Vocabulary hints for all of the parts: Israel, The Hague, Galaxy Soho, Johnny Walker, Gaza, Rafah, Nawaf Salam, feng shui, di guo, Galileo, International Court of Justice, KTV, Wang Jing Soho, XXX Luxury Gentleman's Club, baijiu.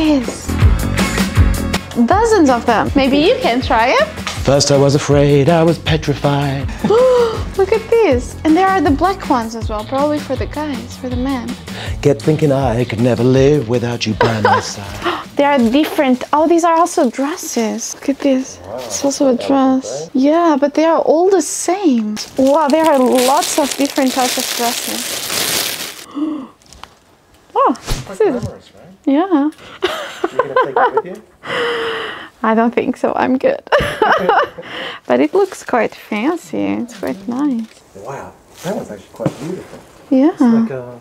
is. Dozens of them. Maybe you can try it. First I was afraid, I was petrified. Look at these. And there are the black ones as well, probably for the guys, for the men. Get thinking I could never live without you by my side. They are different. Oh, these are also dresses. Look at this. Wow, it's also a dress. Yeah, but they are all the same. Wow, there are lots of different types of dresses. Oh, this is... glamorous, right? Yeah. You're gonna take that with you? I don't think so. I'm good. But it looks quite fancy. It's quite nice. Wow, that one's actually quite beautiful. Yeah. It's like a,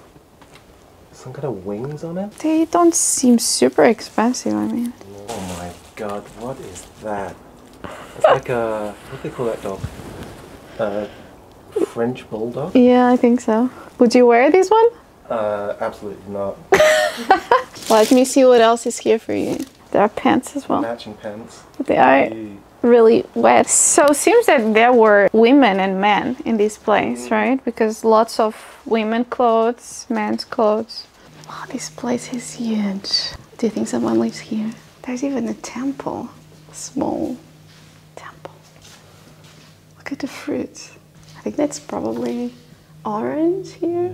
some kind of wings on it. They don't seem super expensive, I mean. Oh my god, what is that? It's like a, what do they call that dog? A French bulldog? Yeah, I think so. Would you wear this one? Absolutely not. Let me see what else is here for you. There are pants as well. Matching pants. They are really wet. So it seems that there were women and men in this place, right? Because lots of women's clothes, men's clothes. Wow, this place is huge. Do you think someone lives here? There's even a temple. A small temple. Look at the fruit. I think that's probably orange here.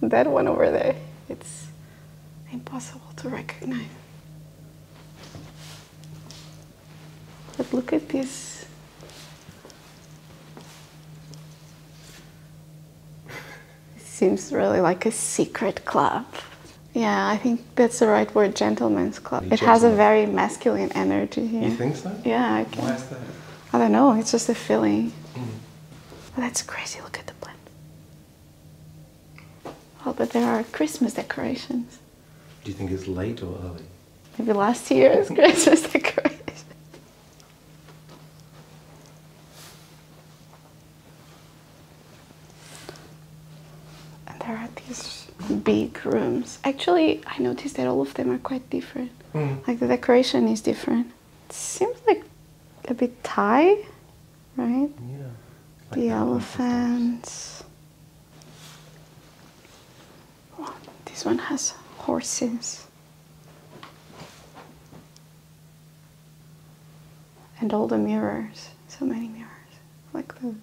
Yeah. That one over there. It's impossible to recognize. But look at this. It seems really like a secret club. Yeah, I think that's the right word, gentleman's club. It has a very masculine energy here. You think so? Yeah. Why is that? I don't know, it's just a feeling. Oh, that's crazy, look at the plant. Oh, but there are Christmas decorations. Do you think it's late or early? Maybe last year's Christmas decorations. There are these big rooms. Actually, I noticed that all of them are quite different. Like the decoration is different. It seems like a bit Thai, right? Yeah. Like the elephants. Oh, this one has horses. And all the mirrors. So many mirrors. Like the...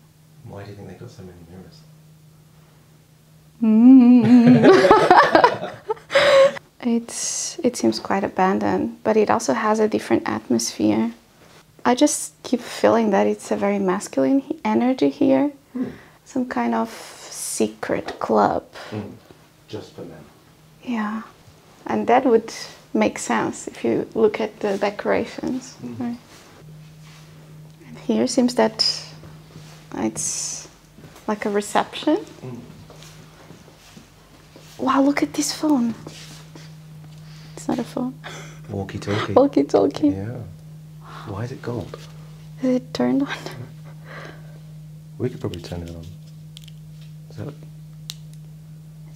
Why do you think they got so many mirrors? It seems quite abandoned, but it also has a different atmosphere. I just keep feeling that it's a very masculine energy here. Some kind of secret club. Just for men. Yeah, and that would make sense if you look at the decorations. Right? And here seems that it's like a reception. Wow, look at this phone. It's not a phone. Walkie-talkie. Walkie-talkie. Yeah. Why is it gold? Is it turned on? We could probably turn it on. Is that... It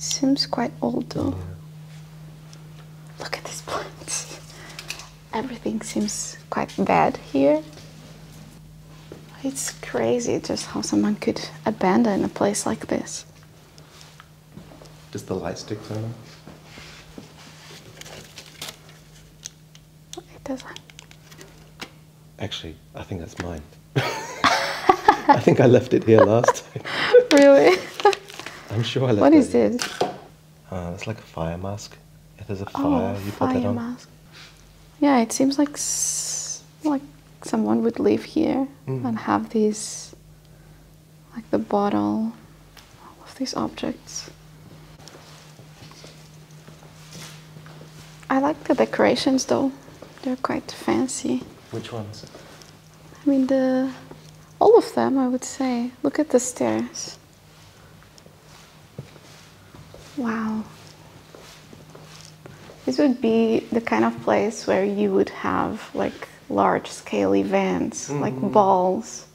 seems quite old though. Yeah. Look at these plants. Everything seems quite bad here. It's crazy just how someone could abandon a place like this. Does the light stick on? It doesn't. Actually, I think that's mine. I think I left it here last time. Really? I'm sure I left it. What is this? It's like a fire mask. If there's a fire, you put that on. Mask. Yeah, it seems like someone would live here and have these, like the bottle, all of these objects. I like the decorations though, they're quite fancy. Which ones? I mean, all of them, I would say. Look at the stairs. Wow. This would be the kind of place where you would have like large scale events, like balls,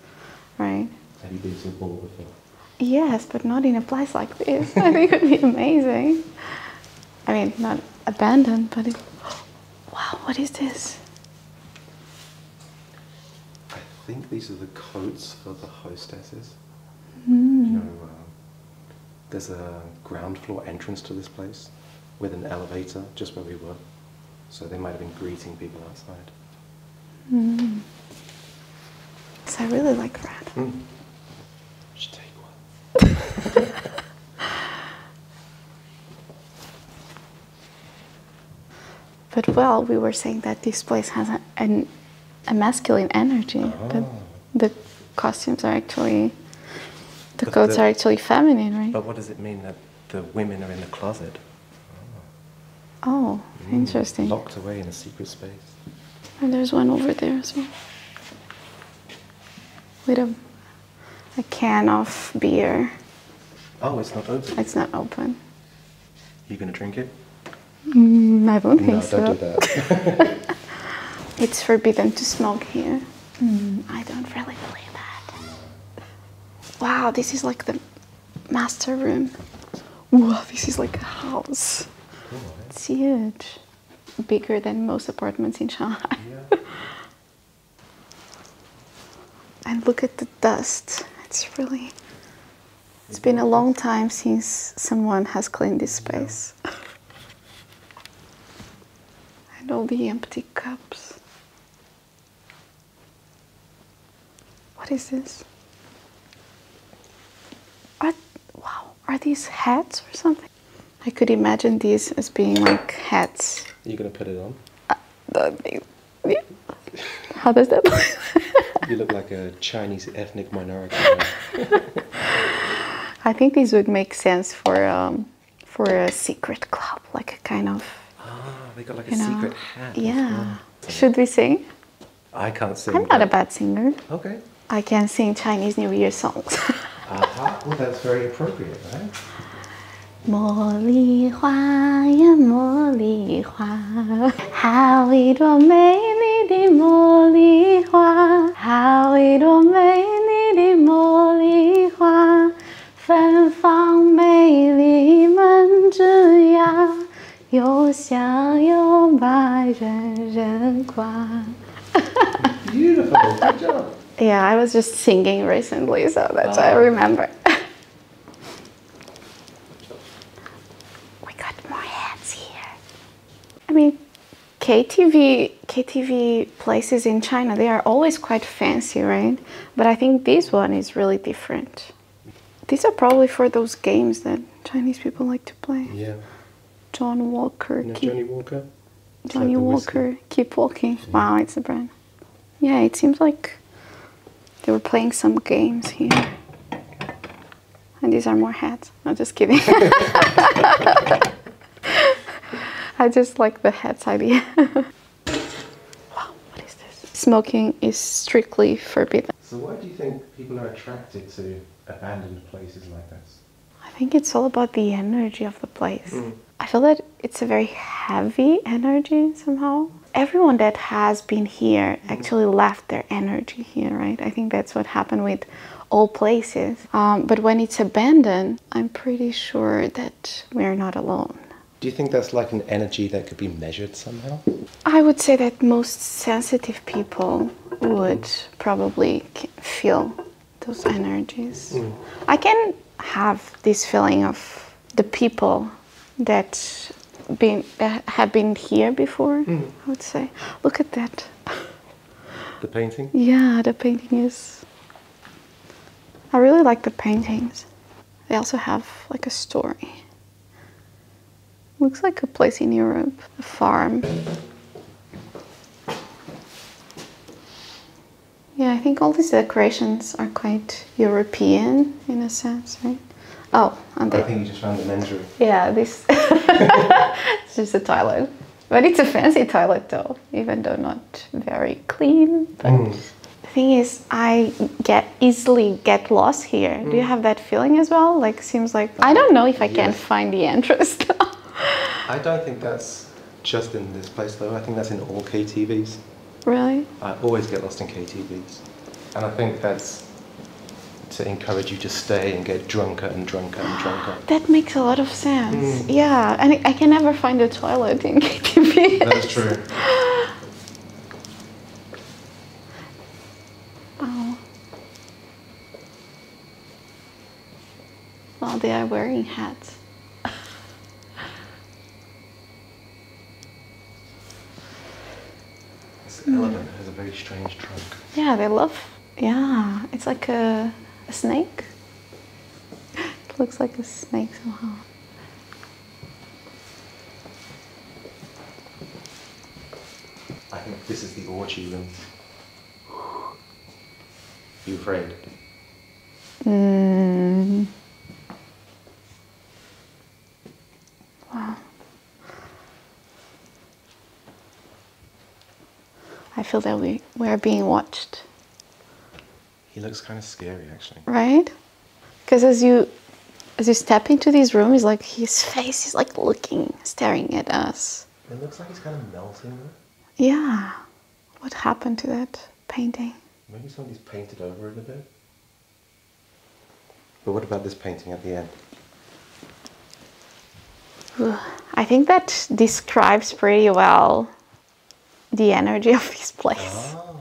right? Have you been to a ball before? Yes, but not in a place like this. I think it would be amazing. I mean, not abandoned, but it... Wow, what is this? I think these are the coats for the hostesses. You know, there's a ground floor entrance to this place with an elevator just where we were. So they might have been greeting people outside. Mm. So I really like that. Mm. Should take one. But well, we were saying that this place has a masculine energy. Oh. But the costumes are actually, the coats are actually feminine, right? But what does it mean that the women are in the closet? Oh, interesting. Locked away in a secret space. And there's one over there as well. With a can of beer. Oh, it's not open. It's not open. Are you going to drink it? I don't think so. No, don't do that. It's forbidden to smoke here. I don't really believe that. Wow, this is like the master room. Wow, this is like a house. Cool, eh? It's huge. Bigger than most apartments in Shanghai. Yeah. And look at the dust. It's really... It's been a long time since someone has cleaned this space. Yeah. And all the empty cups. What is this? Wow, are these hats or something? I could imagine these as being like hats. Are you going to put it on? Yeah. How does that look? You look like a Chinese ethnic minority. I think these would make sense for a secret club, like a kind of... They got like a secret hat. Yeah. Oh. Should we sing? I can't sing. I'm not a bad singer. Okay. I can sing Chinese New Year songs. Well, that's very appropriate, right? 茉莉花呀，茉莉花，好一朵美丽的茉莉花，好一朵美丽的茉莉花，芬芳美丽满枝桠。 又香又白，人人夸。Beautiful, good job. Yeah, I was just singing recently, so that's why I remember. We got more hats here. I mean, KTV places in China, they are always quite fancy, right? But I think this one is really different. These are probably for those games that Chinese people like to play. Yeah. John Walker. You know, Johnny Walker? Johnny Walker, Keep Walking. Yeah. Wow, it's a brand. Yeah, it seems like they were playing some games here. And these are more hats. No, just kidding. I just like the hats idea. Wow, what is this? Smoking is strictly forbidden. So why do you think people are attracted to abandoned places like this? I think it's all about the energy of the place. Mm. I feel that it's a very heavy energy somehow. Everyone that has been here actually left their energy here, right? I think that's what happened with all places. But when it's abandoned, I'm pretty sure that we're not alone. Do you think that's like an energy that could be measured somehow? I would say that most sensitive people would probably feel those energies. Mm. I can have this feeling of the people that have been here before, I would say. Look at that. The painting? Yeah, the painting is... I really like the paintings. They also have like a story. Looks like a place in Europe, a farm. Yeah, I think all these decorations are quite European in a sense, right? Oh, and I think you just found the men's room. Yeah, this it's just a toilet. But it's a fancy toilet though, even though not very clean. But the thing is, I easily get lost here. Do you have that feeling as well? Like, seems like, I don't know if I can find the entrance though. I don't think that's just in this place though. I think that's in all KTVs. Really? I always get lost in KTVs. And I think that's to encourage you to stay and get drunker and drunker and drunker. That makes a lot of sense. Yeah, and I can never find a toilet in KTV. That's true. Oh. Well, they are wearing hats. This elephant has a very strange trunk. Yeah, they love. Yeah, it's like a snake. It looks like a snake somehow. I think this is the orgy room. You afraid? Wow. I feel that we are being watched. He looks kind of scary, actually. Right? Because as you step into these rooms, like his face is like looking, staring at us. It looks like he's kind of melting. Yeah. What happened to that painting? Maybe somebody's painted over it a bit. But what about this painting at the end? I think that describes pretty well the energy of this place. Oh.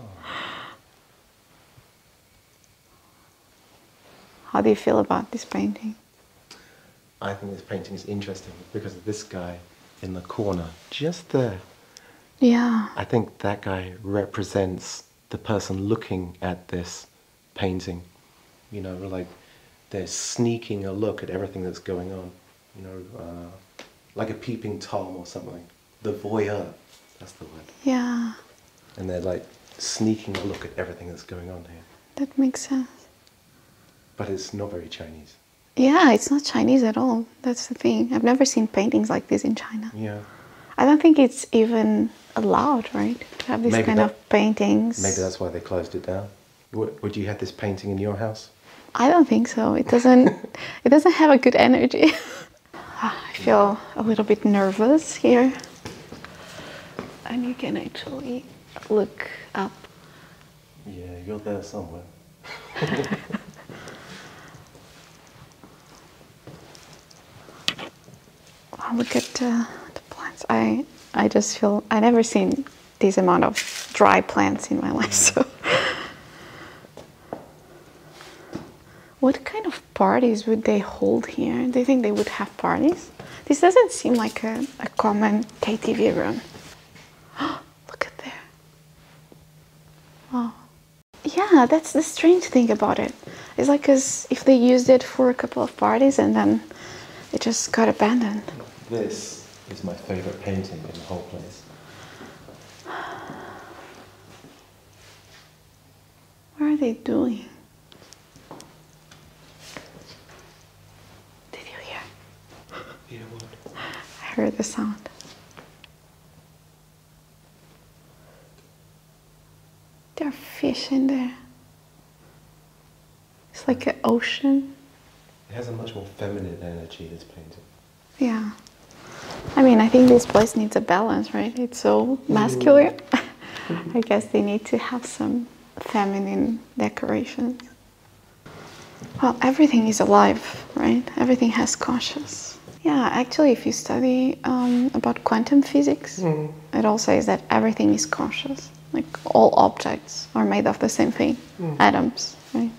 How do you feel about this painting? I think this painting is interesting because of this guy in the corner, just there. Yeah. I think that guy represents the person looking at this painting. You know, like they're sneaking a look at everything that's going on. You know, like a peeping Tom or something. The voyeur, that's the word. Yeah. And they're like sneaking a look at everything that's going on here. That makes sense. But it's not very Chinese. Yeah, it's not Chinese at all. That's the thing. I've never seen paintings like this in China. Yeah. I don't think it's even allowed, right? To have these kind of paintings. Maybe that's why they closed it down. Would you have this painting in your house? I don't think so. It doesn't. It doesn't have a good energy. I feel a little bit nervous here. And you can actually look up. Yeah, you're there somewhere. I'll look at. I just feel I never seen this amount of dry plants in my life. So, what kind of parties would they hold here? Do you think they would have parties? This doesn't seem like a common KTV room. Look at there. Oh, yeah, that's the strange thing about it. It's like as if they used it for a couple of parties and then it just got abandoned. This. Is my favorite painting in the whole place. What are they doing? Did you hear? Yeah, what? I heard the sound. There are fish in there. It's like an ocean. It has a much more feminine energy, this painting. Yeah. I mean, I think this place needs a balance, right? It's so masculine. I guess they need to have some feminine decorations. Well, everything is alive, right? Everything has conscience. Yeah, actually, if you study about quantum physics, it all says that everything is conscious. Like, all objects are made of the same thing, atoms, right?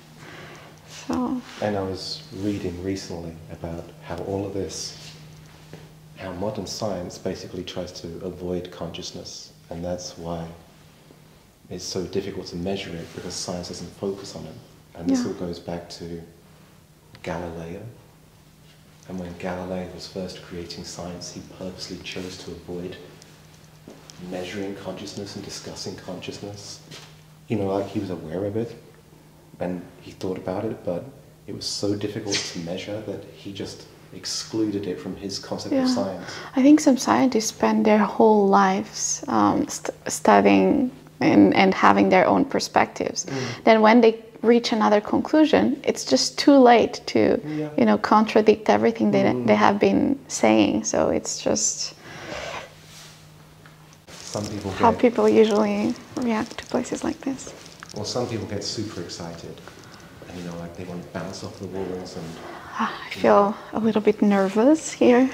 So. And I was reading recently about how all of this how modern science basically tries to avoid consciousness, and that's why it's so difficult to measure it, because science doesn't focus on it. And this all goes back to Galileo. And when Galileo was first creating science, he purposely chose to avoid measuring consciousness and discussing consciousness. You know, like he was aware of it, and he thought about it, but it was so difficult to measure that he just excluded it from his concept of science. I think some scientists spend their whole lives studying and having their own perspectives. Then when they reach another conclusion, it's just too late to you know, contradict everything they have been saying. So it's just some people how get, people usually react to places like this. Well, some people get super excited, and you know, like they want to bounce off the walls and. I feel a little bit nervous here,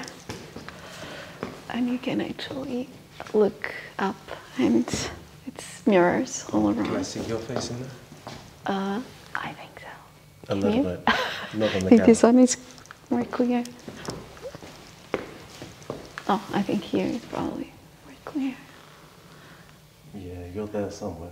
and you can actually look up, and it's mirrors all around. Can I see your face in there? I think so. A little bit. Not on the camera. This one is more clear. Oh, I think here is probably more clear. Yeah, you're there somewhere.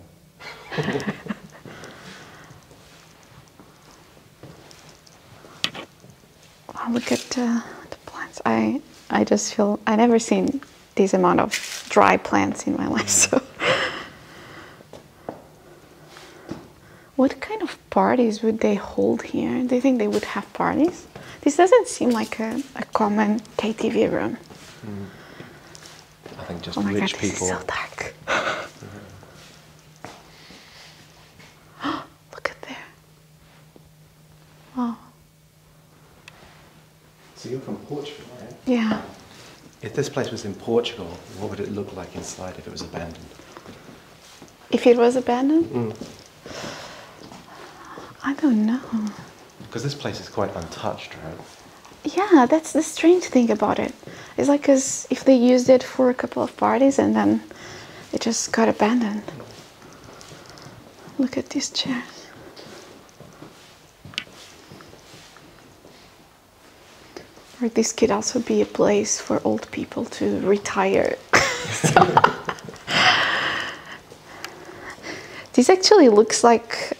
Wow, look at the plants. I just feel, I've never seen this amount of dry plants in my life, so. What kind of parties would they hold here? Do you think they would have parties? This doesn't seem like a common KTV room. Mm. I think just rich people. Oh my God, this is so dark. Yeah. Look at there. Wow. So you're from Portugal, right? Yeah. If this place was in Portugal, what would it look like inside if it was abandoned? If it was abandoned? Mm-mm. I don't know. Because this place is quite untouched, right? Yeah, that's the strange thing about it. It's like as if they used it for a couple of parties and then it just got abandoned. Look at these chairs. Or this could also be a place for old people to retire. This actually looks like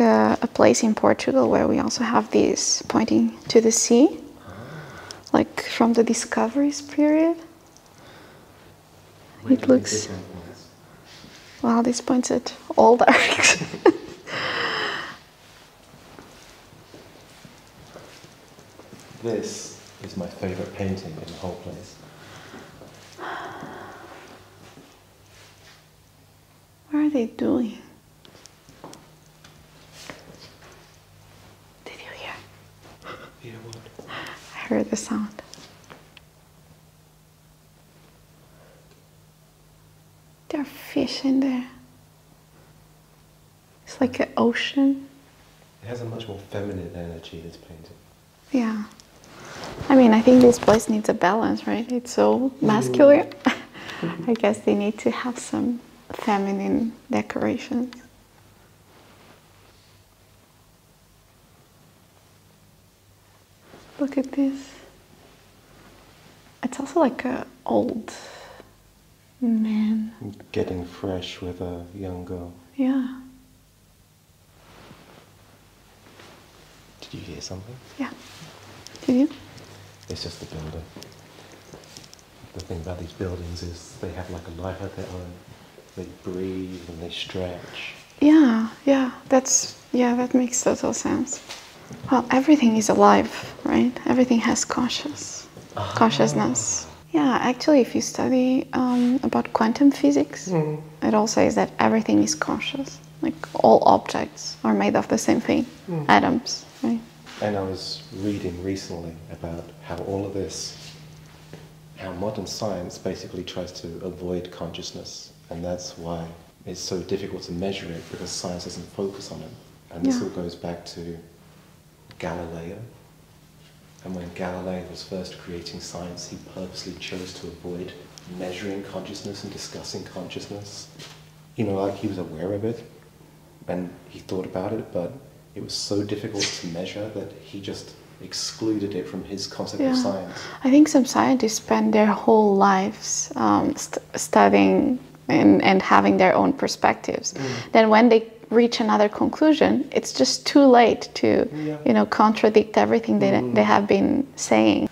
a place in Portugal where we also have these pointing to the sea, like from the discoveries period. It looks, well, this points at all directions. This is my favorite painting in the whole place. What are they doing? Did you hear? Yeah, what? I heard the sound. There are fish in there. It's like an ocean. It has a much more feminine energy, this painting. Yeah. I mean, I think this place needs a balance, right? It's so masculine. I guess they need to have some feminine decorations. Look at this. It's also like an old man getting fresh with a young girl. Yeah. Did you hear something? Yeah. Did you? It's just the builder. The thing about these buildings is they have like a life of their own. They breathe and they stretch. Yeah, yeah, that makes total sense. Well, everything is alive, right? Everything has consciousness. Yeah, actually, if you study about quantum physics, it all says that everything is conscious. Like all objects are made of the same thing, atoms, right? And I was reading recently about how all of this, how modern science basically tries to avoid consciousness. And that's why it's so difficult to measure it, because science doesn't focus on it. And this all goes back to Galileo. And when Galileo was first creating science, he purposely chose to avoid measuring consciousness and discussing consciousness. You know, like he was aware of it, and he thought about it, but it was so difficult to measure that he just excluded it from his concept of science. I think some scientists spend their whole lives studying and having their own perspectives. Then when they reach another conclusion, it's just too late to you know, contradict everything they have been saying.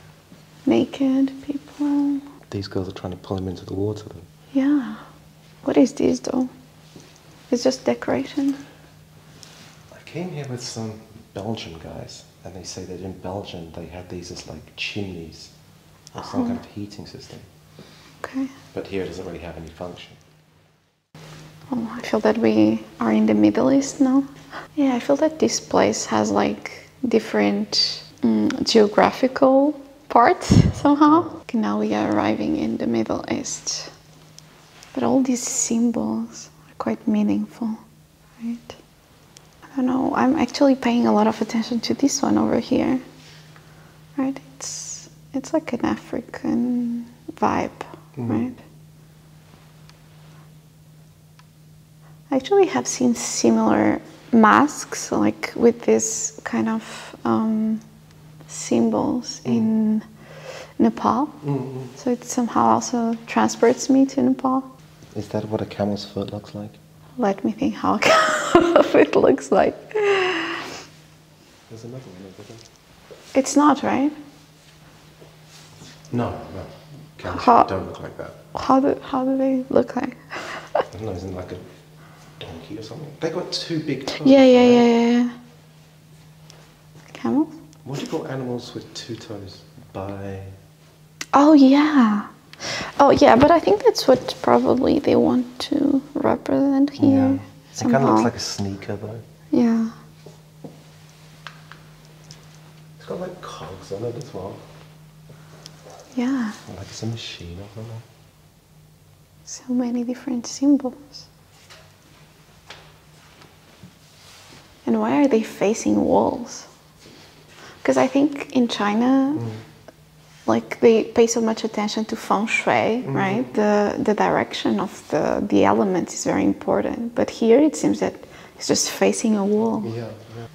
Naked people. These girls are trying to pull him into the water though. Yeah. What is this though? It's just decoration. I came here with some Belgian guys and they say that in Belgium they have these as like chimneys or some kind of heating system. Okay. But here it doesn't really have any function. Oh, I feel that we are in the Middle East now. Yeah, I feel that this place has like different geographical parts somehow. Okay, now we are arriving in the Middle East. But all these symbols are quite meaningful, right? I don't know, I'm actually paying a lot of attention to this one over here. Right? It's like an African vibe, right? I actually have seen similar masks, like with this kind of symbols in Nepal. So it somehow also transports me to Nepal. Is that what a camel's foot looks like? Let me think how a camel's foot looks like. There's another one over there. It's not, right? No, no. Camel's foot don't look like that. How do they look like? I don't know, isn't it like a donkey or something? They got two big toes. Yeah. Camels? What do you call animals with two toes? Oh yeah, but I think that's what probably they want to represent here. Yeah. It kind of looks like a sneaker though. Yeah. It's got like cogs on it as well. Yeah. Like it's a machine or something. So many different symbols. And why are they facing walls? Because I think in China, like they pay so much attention to feng shui, right? The direction of the elements is very important. But here it seems that it's just facing a wall. Yeah.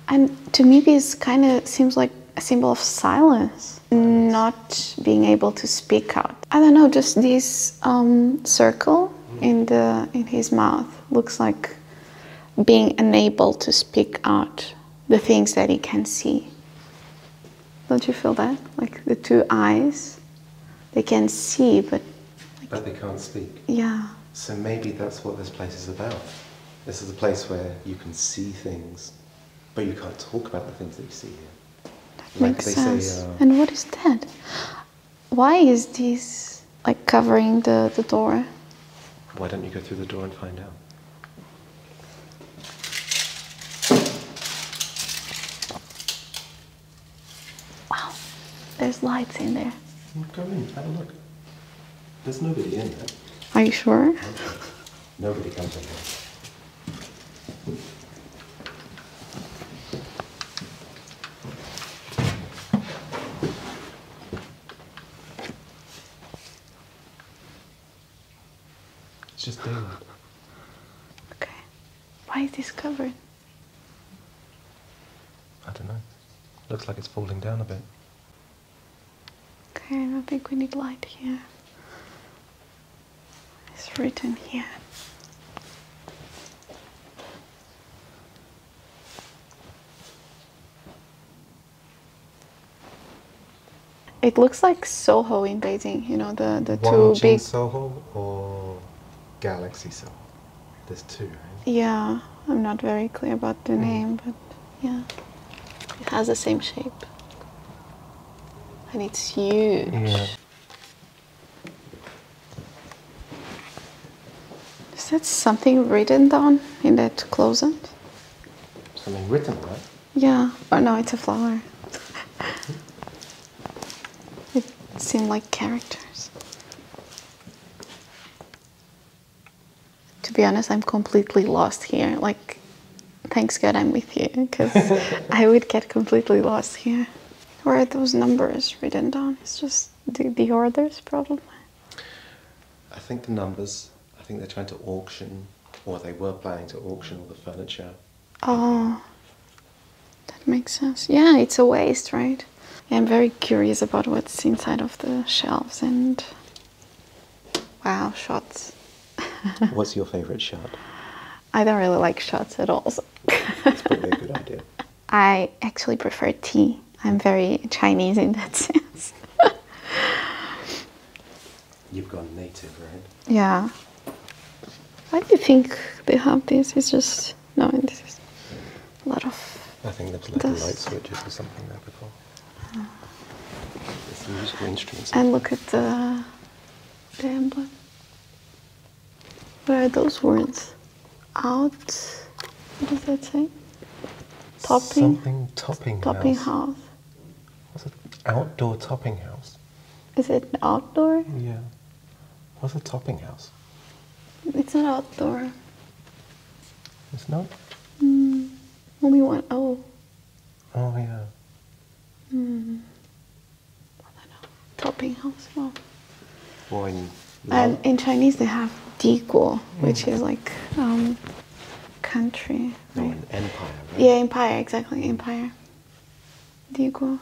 And to me this kind of seems like a symbol of silence, not being able to speak out. I don't know, just this circle in his mouth looks like being unable to speak out the things that he can see. Don't you feel that? Like the two eyes, they can see, but they can't speak. Yeah. So maybe that's what this place is about. This is a place where you can see things, but you can't talk about the things that you see here. That makes sense. Say, and what is that? Why is this like covering the door? Why don't you go through the door and find out? There's lights in there. Go in, have a look. There's nobody in there. Are you sure? Okay. Nobody comes in there. It's just daylight. Okay. Why is this covered? I don't know. Looks like it's falling down a bit. I don't think we need light here. It's written here. It looks like Soho in Beijing, you know, the two big... Wang Jing Soho or Galaxy Soho? There's two, right? Yeah, I'm not very clear about the name, but yeah. It has the same shape. And it's huge. Yeah. Is that something written down in that closet? Something written, right? Yeah. Oh no, it's a flower. It seemed like characters. To be honest, I'm completely lost here. Like, thanks God I'm with you, because I would get completely lost here. Where are those numbers written down? It's just the orders, probably. I think the numbers, I think they're trying to auction, or they were planning to auction all the furniture. Oh, that makes sense. Yeah, it's a waste, right? Yeah, I'm very curious about what's inside of the shelves and... Wow, shots. What's your favorite shot? I don't really like shots at all. So. That's probably a good idea. I actually prefer tea. I'm very Chinese in that sense. You've gone native, right? Yeah. Why do you think they have this? It's just... No, this is a lot of... I think there's like light switches or something there before. It's the musical instruments. And look at the emblem. Where are those words? Out... What does that say? Topping? Something topping house. What's it? Outdoor topping house. Is it outdoor? Yeah. What's a topping house? It's not outdoor. It's not? Only one O. Oh, yeah. I don't know. Topping house, no. Well, in Chinese they have di guo, which is like... country. No, right? An empire, right? Yeah, empire, exactly, empire. Di guo.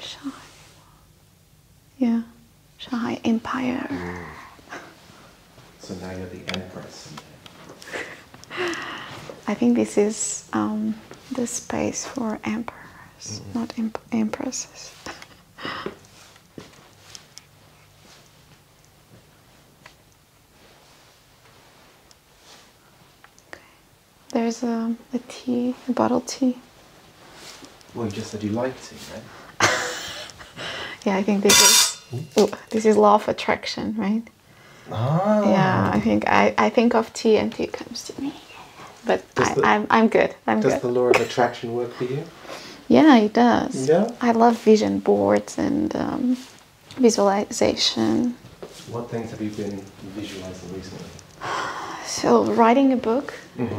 Shanghai. Yeah, Shanghai Empire. So now you're the empress. I think this is the space for emperors, not empresses. There's a tea, a bottle tea. Well, you just said you liked it, right? Yeah, I think this is law of attraction, right? Oh. Yeah, I think of tea and tea comes to me. But I'm good. Does the law of attraction work for you? Yeah, it does. Yeah? I love vision boards and visualization. What things have you been visualizing recently? So writing a book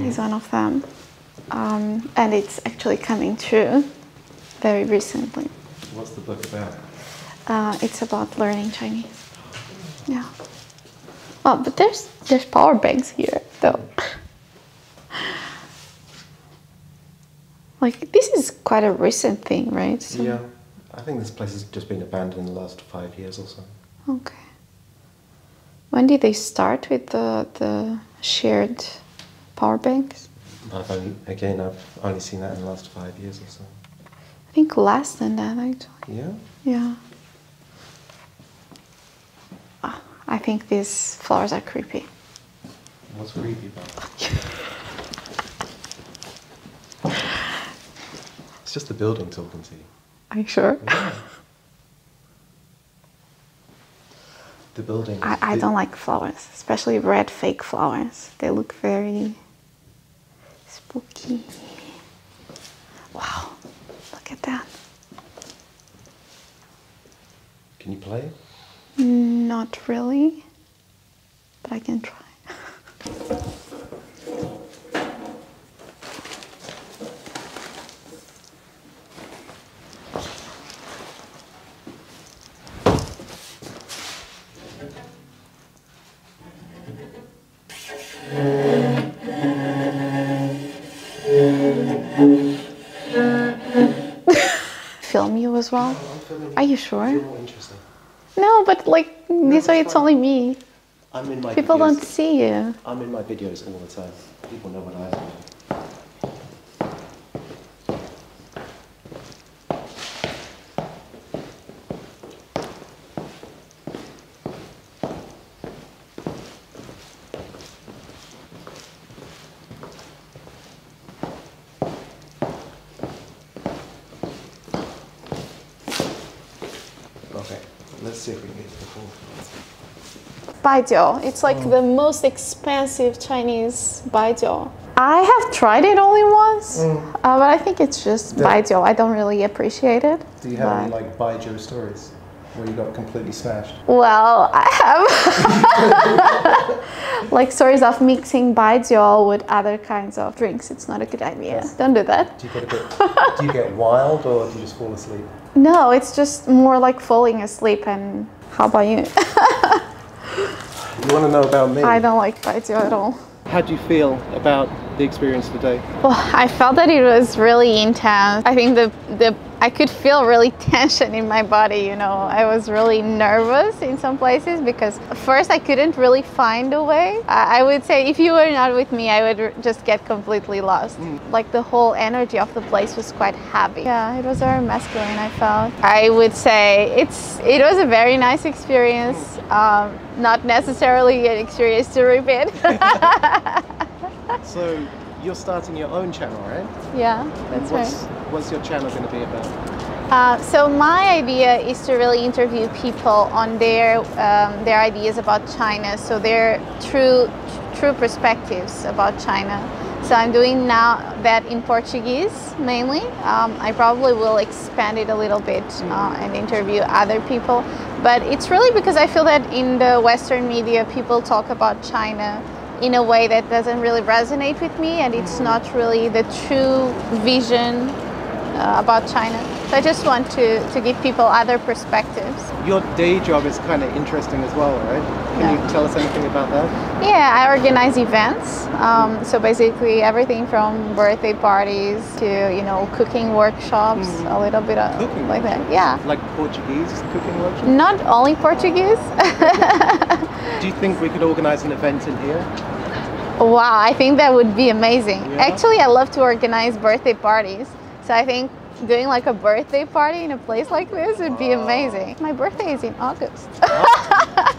is one of them, and it's actually coming true very recently. What's the book about? It's about learning Chinese. Yeah. Oh, but there's power banks here though. Like this is quite a recent thing, right? So yeah, I think this place has just been abandoned in the last 5 years or so. Okay. When did they start with the shared power banks? I've only seen that in the last 5 years or so. I think less than that, actually. Yeah? Yeah. Oh, I think these flowers are creepy. What's creepy about it? It's just the building talking to you. Are you sure? Yeah. The building. I don't like flowers, especially red fake flowers. They look very spooky. Wow, look at that. Can you play? Not really, but I can try. Film you as well? No, are you sure? No, but like no, this way, it's fine. Only me. I'm in my people videos. Don't see you. I'm in my videos all the time. People know what I am. Baijiu. It's like the most expensive Chinese baijiu. I have tried it only once, but I think it's just baijiu. I don't really appreciate it. Do you have any like baijiu stories where you got completely smashed? Well, I have. Like stories of mixing baijiu with other kinds of drinks. It's not a good idea. Yes. Don't do that. Do you get a bit, do you get wild or do you just fall asleep? No, it's just more like falling asleep. And how about you? You want to know about me? I don't like baijiu at all. How do you feel about the experience today? Well, I felt that it was really intense. I think I could feel really tension in my body, you know. I was really nervous in some places because first I couldn't really find a way. I would say if you were not with me, I would just get completely lost. Like the whole energy of the place was quite heavy. Yeah, it was very masculine, I felt. I would say it was a very nice experience. Not necessarily an experience to repeat. So you're starting your own channel, right? Yeah, that's right. What's your channel going to be about? So my idea is to really interview people on their ideas about China, so their true perspectives about China. So I'm doing now that in Portuguese mainly. I probably will expand it a little bit and interview other people. But it's really because I feel that in the Western media, people talk about China in a way that doesn't really resonate with me, and it's not really the true vision about China. So I just want to give people other perspectives. Your day job is kind of interesting as well, right? Can you tell us anything about that? Yeah, I organize events. So basically everything from birthday parties to, you know, cooking workshops, a little bit of cooking like that. Yeah. Like Portuguese cooking workshops? Not only Portuguese. Do you think think we could organize an event in here? Wow, I think that would be amazing. Yeah. Actually, I love to organize birthday parties. So I think doing like a birthday party in a place like this would be amazing. My birthday is in August.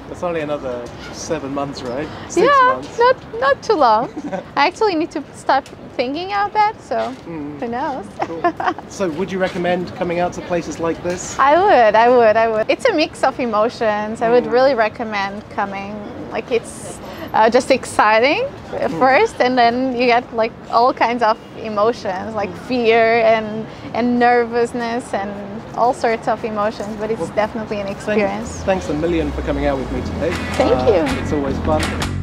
That's only another 7 months, right? 6 months. Not too long. I actually need to start thinking about that, so who knows. Cool. So would you recommend coming out to places like this? I would. It's a mix of emotions. I would really recommend coming. Like it's just exciting at first, and then you get like all kinds of emotions, like fear and nervousness and all sorts of emotions, but it's definitely an experience. Thanks a million for coming out with me today. Thank you. It's always fun.